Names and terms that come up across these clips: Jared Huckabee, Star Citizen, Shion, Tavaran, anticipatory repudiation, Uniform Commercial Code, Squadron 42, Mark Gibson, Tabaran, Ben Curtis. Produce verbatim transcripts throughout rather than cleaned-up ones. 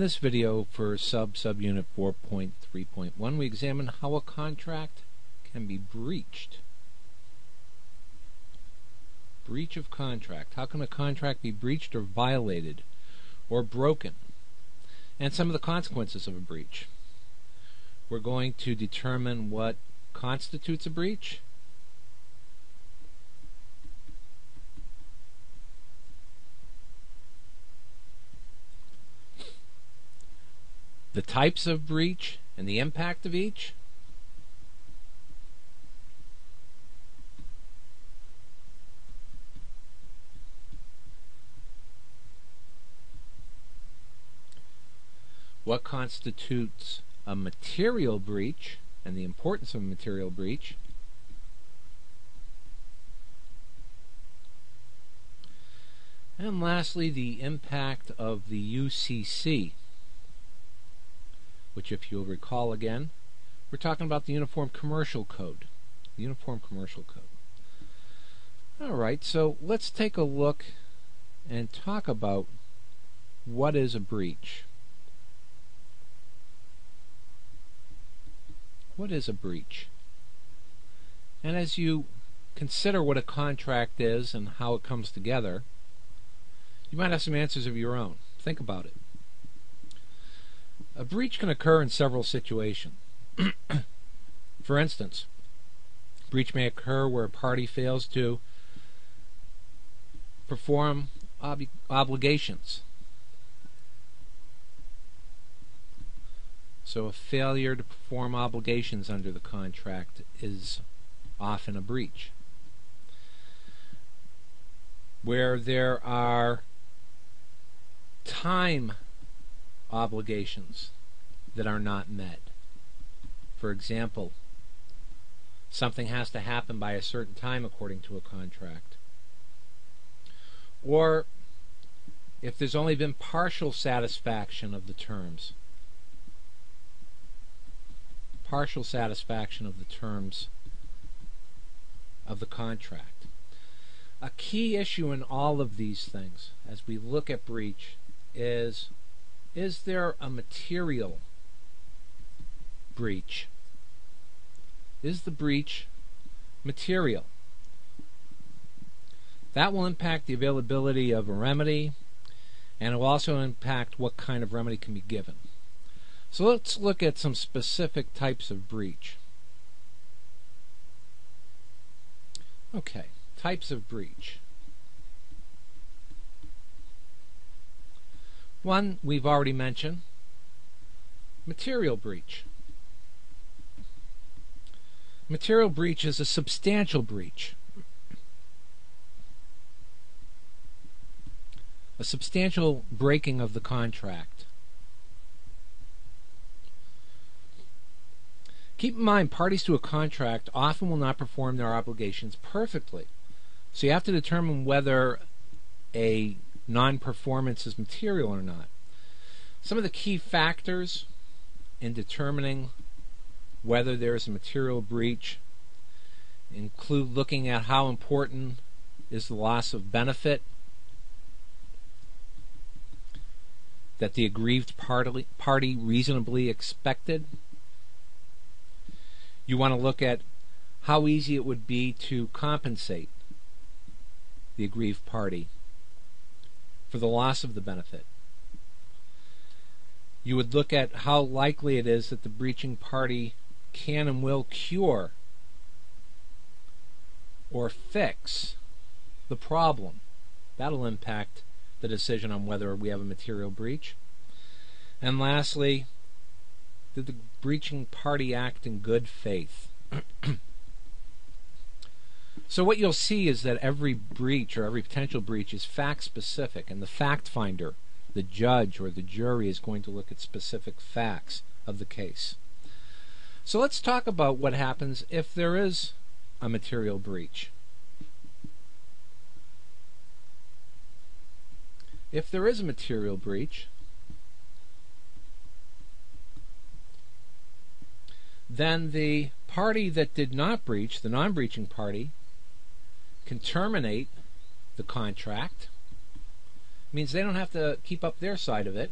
this video for sub-subunit four point three point one, we examine how a contract can be breached. Breach of contract. How can a contract be breached or violated or broken? And some of the consequences of a breach. We're going to determine what constitutes a breach, the types of breach and the impact of each, what constitutes a material breach and the importance of a material breach, and lastly the impact of the U C C, which, if you'll recall again, we're talking about the Uniform Commercial Code. The Uniform Commercial Code. Alright, so let's take a look and talk about what is a breach. What is a breach? And as you consider what a contract is and how it comes together, you might have some answers of your own. Think about it. A breach can occur in several situations. For instance, breach may occur where a party fails to perform ob obligations. So a failure to perform obligations under the contract is often a breach. Where there are time obligations that are not met. For example, something has to happen by a certain time according to a contract. Or if there's only been partial satisfaction of the terms. partial satisfaction of the terms of the contract. A key issue in all of these things as we look at breach is, is there a material breach? Is the breach material? That will impact the availability of a remedy, and it will also impact what kind of remedy can be given. So let's look at some specific types of breach. Okay, types of breach. One we've already mentioned, material breach. Material breach is a substantial breach. A substantial breaking of the contract. Keep in mind, parties to a contract often will not perform their obligations perfectly. So you have to determine whether a non-performance is material or not. Some of the key factors in determining whether there is a material breach include looking at how important is the loss of benefit that the aggrieved party, party reasonably expected. You want to look at how easy it would be to compensate the aggrieved party for the loss of the benefit. You would look at how likely it is that the breaching party can and will cure or fix the problem. That'll impact the decision on whether we have a material breach. And lastly, did the breaching party act in good faith? So what you'll see is that every breach or every potential breach is fact specific, and the fact finder, the judge or the jury, is going to look at specific facts of the case. So let's talk about what happens if there is a material breach. If there is a material breach, then the party that did not breach, the non-breaching party, can terminate the contract. It means they don't have to keep up their side of it.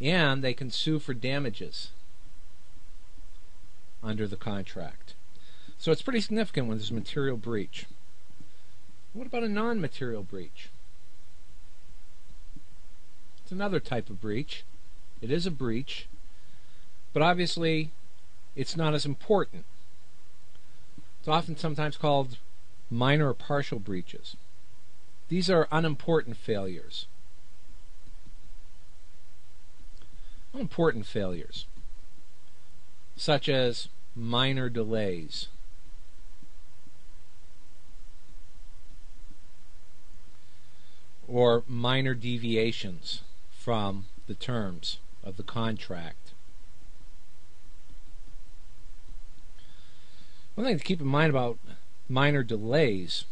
and they can sue for damages under the contract. So it's pretty significant when there's a material breach. What about a non-material breach? It's another type of breach. It is a breach, but obviously it's not as important. It's often sometimes called minor or partial breaches. These are unimportant failures. Unimportant failures, such as minor delays. Or minor deviations from the terms of the contract. One thing to keep in mind about minor delays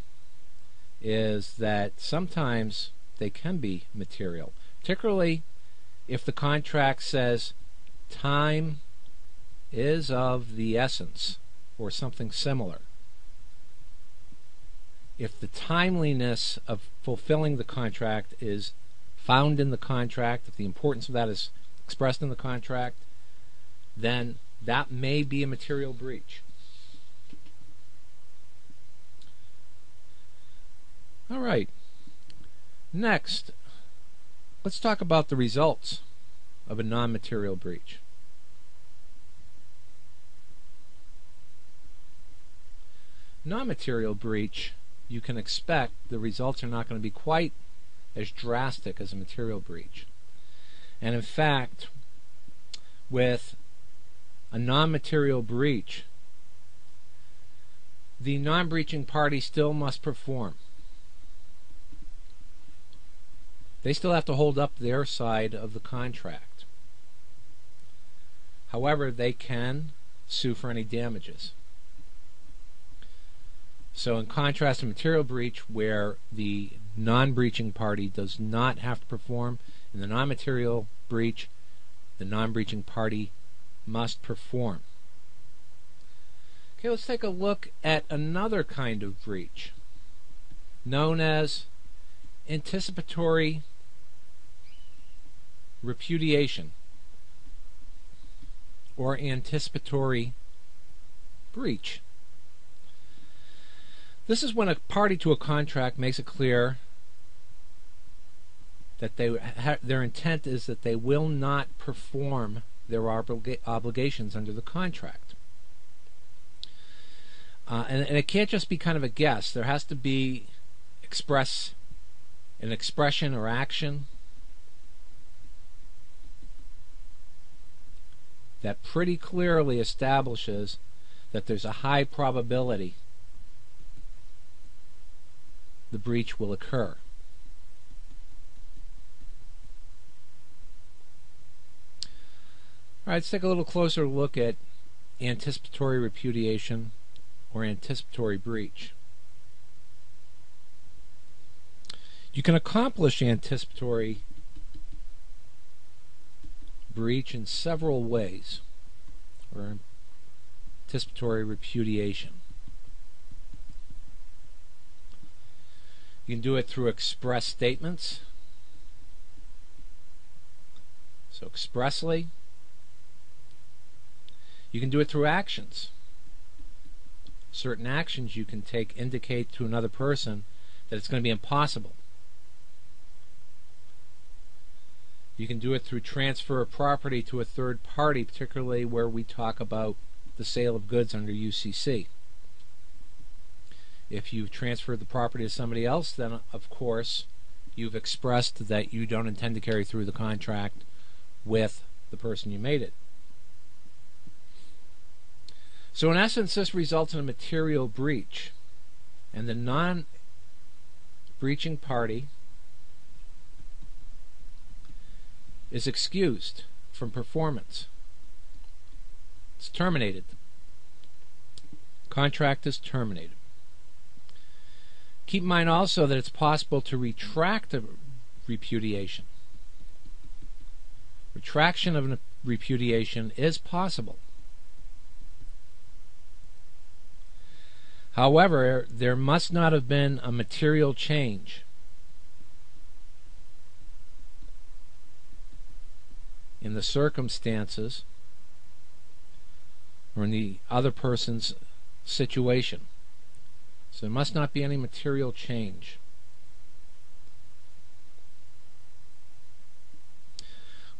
is that sometimes they can be material, particularly if the contract says time is of the essence or something similar. If the timeliness of fulfilling the contract is found in the contract, if the importance of that is expressed in the contract, then that may be a material breach. All right. Next, let's talk about the results of a non-material breach. Non-material breach, you can expect the results are not going to be quite as drastic as a material breach. And in fact, with a non-material breach, the non-breaching party still must perform. They still have to hold up their side of the contract. However, they can sue for any damages. So in contrast to material breach, where the non-breaching party does not have to perform, in the non-material breach, the non-breaching party must perform. Okay, let's take a look at another kind of breach known as anticipatory repudiation or anticipatory breach. This is when a party to a contract makes it clear that they ha their intent is that they will not perform their obliga obligations under the contract. Uh, and, and it can't just be kind of a guess. There has to be express an expression or action that pretty clearly establishes that there's a high probability the breach will occur. All right, let's take a little closer look at anticipatory repudiation or anticipatory breach. You can accomplish anticipatory breach in several ways, or anticipatory repudiation. You can do it through express statements. So expressly. You can do it through actions. Certain actions you can take indicate to another person that it's going to be impossible. You can do it through transfer of property to a third party, particularly where we talk about the sale of goods under U C C. If you've transferred the property to somebody else, then of course you've expressed that you don't intend to carry through the contract with the person you made it. So in essence, this results in a material breach, and the non-breaching party is excused from performance. It's terminated. Contract is terminated. Keep in mind also that it's possible to retract a repudiation. Retraction of a repudiation is possible. However, there must not have been a material change in the circumstances or in the other person's situation. So there must not be any material change.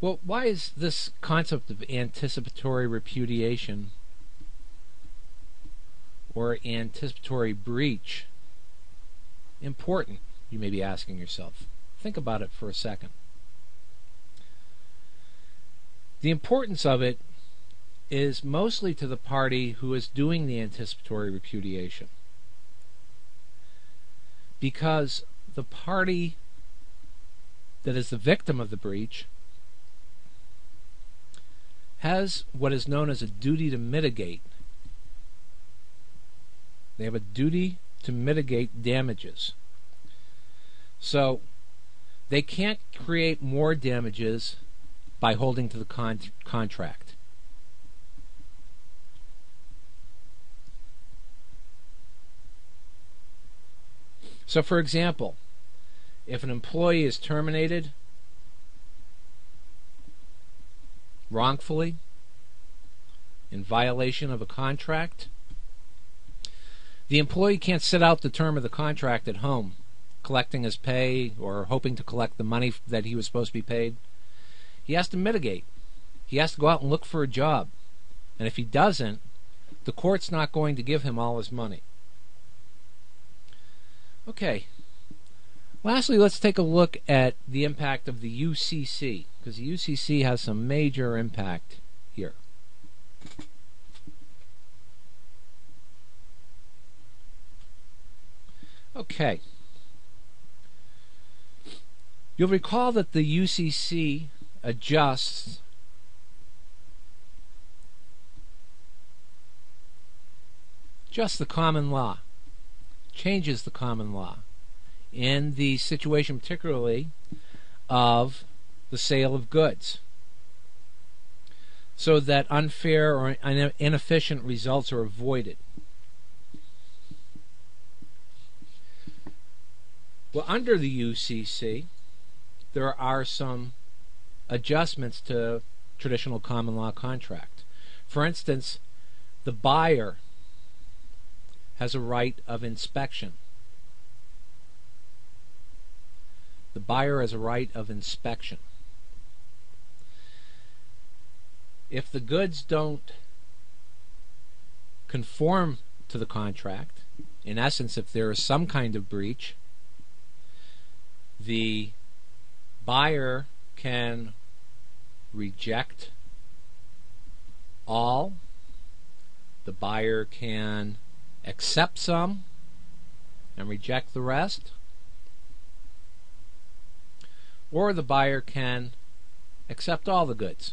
Well, why is this concept of anticipatory repudiation or anticipatory breach important, you may be asking yourself. Think about it for a second. The importance of it is mostly to the party who is doing the anticipatory repudiation, because the party that is the victim of the breach has what is known as a duty to mitigate. They have a duty to mitigate damages. So they can't create more damages by holding to the con contract. So, for example, if an employee is terminated wrongfully in violation of a contract, the employee can't sit out the term of the contract at home, collecting his pay or hoping to collect the money that he was supposed to be paid. He has to mitigate. He has to go out and look for a job. And if he doesn't, the court's not going to give him all his money. Okay. Lastly, let's take a look at the impact of the U C C, because the U C C has some major impact here. Okay. You'll recall that the U C C adjusts just the common law, changes the common law in the situation particularly of the sale of goods, so that unfair or inefficient results are avoided. Well, under the U C C there are some adjustments to traditional common law contract. For instance, the buyer has a right of inspection. The buyer has a right of inspection. If the goods don't conform to the contract, in essence, if there is some kind of breach, the buyer can reject all, the buyer can accept some and reject the rest, or the buyer can accept all the goods.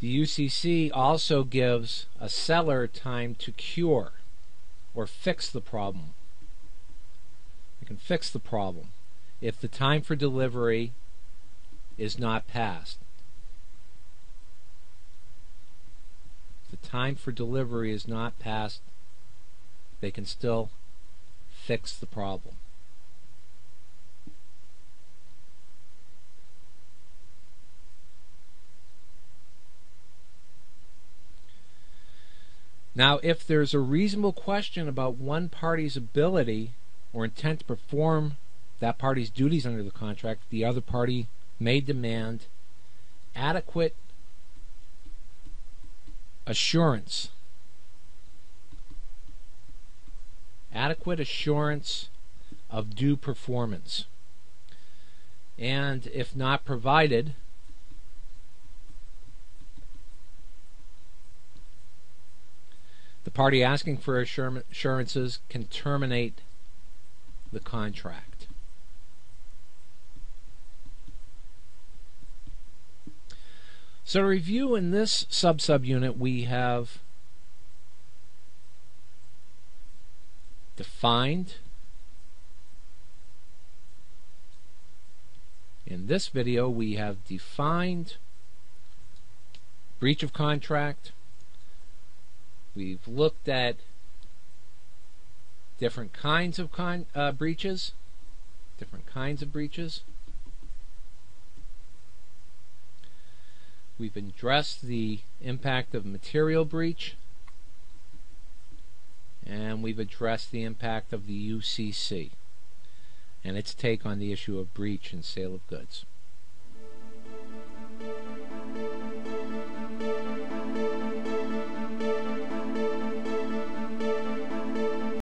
The U C C also gives a seller time to cure or fix the problem. They can fix the problem if the time for delivery is not passed. If the time for delivery is not passed, they can still fix the problem. Now, if there's a reasonable question about one party's ability or intent to perform that party's duties under the contract, the other party may demand adequate assurance. Adequate assurance of due performance, and if not provided, the party asking for assurances can terminate the contract. So to review, in this sub-subunit we have defined, in this video we have defined breach of contract, we've looked at different kinds of con uh, breaches different kinds of breaches We've addressed the impact of material breach, and we've addressed the impact of the U C C and its take on the issue of breach and sale of goods.